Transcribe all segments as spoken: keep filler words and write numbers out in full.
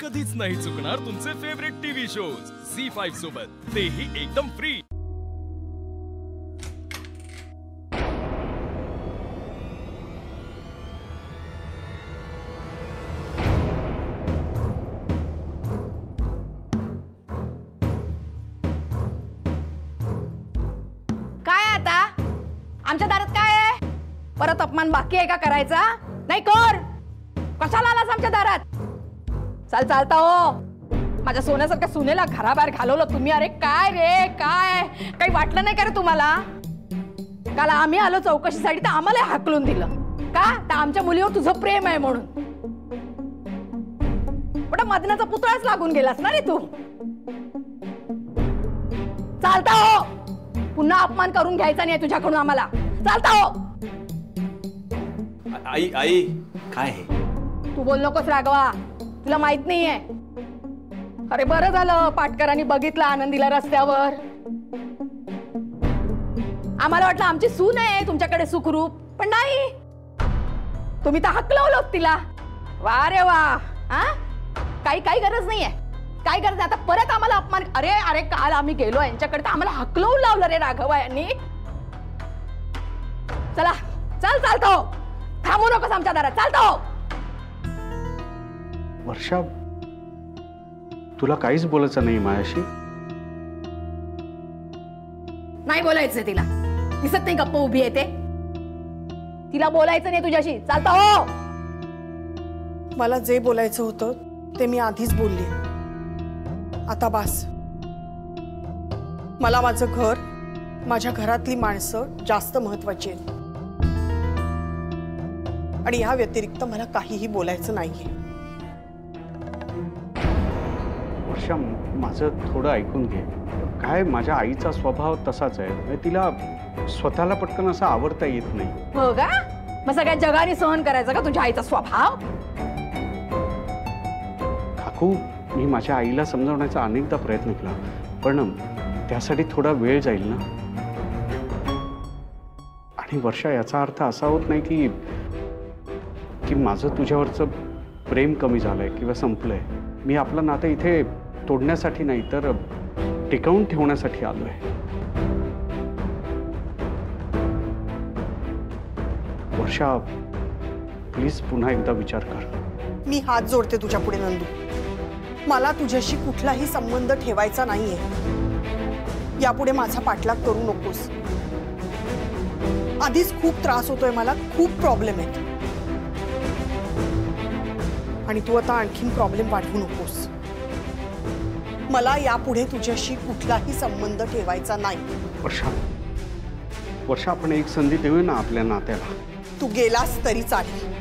कधीच नाही चुकणार तुमचे favourite TV shows Zee five सोबत, तेही एकदम फ्री। आमच्या दारात काय आहे? परत अपमान बाकी आहे का करायचा? नाही कर। कशाला आलास आमच्या दारात? चल चालता हो। माझ्या सोन्यासारख्या सुनेला घराबाहेर घालवलं तुम्ही। अरे काय रे काय? काही वाटलं नाही का रे तुम्हाला? काल आम्ही आलो चौकशीसाठी तर आम्हाला हाकलून दिलं का? तर आमच्या मुलीवर तुझं प्रेम आहे म्हणून। पण मदनाचा पुतळाच लागून गेलास ना रे तू। चालता हो, पुन्हा अपमान करून घ्यायचा नाही तुझ्याकडून आम्हाला। चालता हो। आई आई काय आहे? तू बोल नकोस राघवा, तुला माहित नाहीये। अरे बरं झालं पाटकरांनी बघितलं आनंदीला रस्त्यावर। आम्हाला वाटलं आमची सून आहे तुमच्याकडे सुखरूप, पण नाही, तुम्ही तर हकलवलं तिला। वा रे वा, काही काही गरज नाहीये। काय करते आता परत आम्हाला अपमान? अरे अरे काल आम्ही गेलो यांच्याकडे तर आम्हाला हकलवून लावलं रे राघवा यांनी। चला चल चालतो, थांबू नकोस आमच्या दारात। चालतो। वर्षा, तुला काहीच बोलायचं नाही माझ्याशी? नाही बोलायचं तिला। दिसत नाही गप्प उभी आहे ते? तिला बोलायचं नाही तुझ्याशी। चालता हो। मला जे बोलायचं होतं ते मी आधीच बोलले। आता बस, मला माझं घर, माझ्या घरातली माणसं जास्त महत्त्वाची आहेत आणि या व्यतिरिक्त मला काहीही बोलायचं नाहीये। वर्षा, माझं थोडं ऐकून घे। काय, माझ्या आईचा स्वभाव तसाच आहे। तिला स्वतःला पटकन असं आवडता येत नाही। हो का? मग सगळ्या जगाने सहन करायचं का तुझ्या आईचा स्वभाव? काकू, मी माझ्या आईला समजावण्याचा अनेकदा प्रयत्न केला, पण त्यासाठी थोडा वेळ जाईल ना। आणि वर्षा, याचा अर्थ असा होत नाही की की माझं तुझ्यावरचं प्रेम कमी झालंय किंवा संपलंय। मी आपलं नातं इथे तोडण्यासाठी नाही तर टिकवून ठेवण्यासाठी आलोय। वर्षा, प्लीज पुन्हा एकदा विचार कर। मी हात जोडते तुझ्या पुढे नंदू, मला तुझ्याशी कुठलाही संबंध ठेवायचा नाहीये। यापुढे माझा पाठलाग करू नकोस। आधीच खूप त्रास होतोय मला, खूप प्रॉब्लेम आहेत आणि तू आता आणखीन प्रॉब्लेम वाढवू नकोस। मला यापुढे तुझ्याशी कुठलाही संबंध ठेवायचा नाही। वर्षा वर्षा, आपण एक संधी देऊ ना आपल्या नात्याला। तू गेलास तरी चालेल।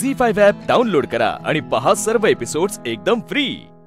झी फाइव्ह ॲप डाउनलोड करा आणि पहा सर्व एपिसोड्स एकदम फ्री।